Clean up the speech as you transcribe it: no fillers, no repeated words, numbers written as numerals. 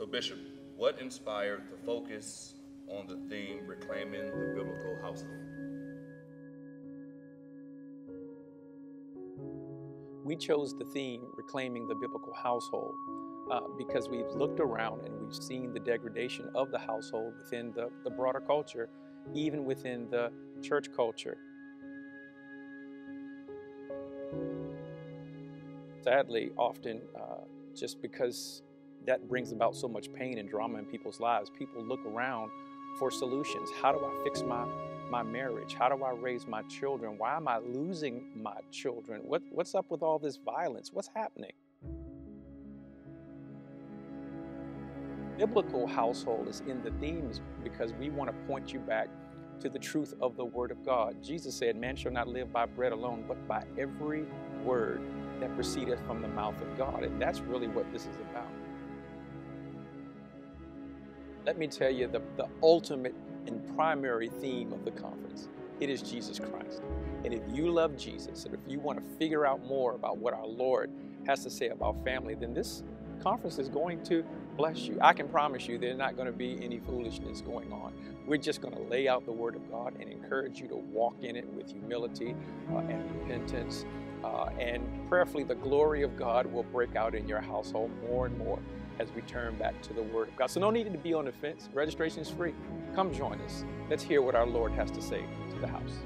So, Bishop, what inspired the focus on the theme, Reclaiming the Biblical Household? We chose the theme, Reclaiming the Biblical Household, because we've looked around and we've seen the degradation of the household within the broader culture, even within the church culture. Sadly, often just because that brings about so much pain and drama in people's lives, people look around for solutions. How do I fix my marriage? How do I raise my children? Why am I losing my children? What's up with all this violence? What's happening? Biblical household is in the themes because we want to point you back to the truth of the Word of God. Jesus said, man shall not live by bread alone, but by every word that proceedeth from the mouth of God. And that's really what this is about. Let me tell you the ultimate and primary theme of the conference. It is Jesus Christ. And if you love Jesus, and if you want to figure out more about what our Lord has to say about family, then this conference is going to bless you. I can promise you there's not going to be any foolishness going on. We're just going to lay out the Word of God and encourage you to walk in it with humility and repentance. And prayerfully, the glory of God will break out in your household more and more as we turn back to the Word of God. So no need to be on the fence. Registration is free. Come join us. Let's hear what our Lord has to say to the house.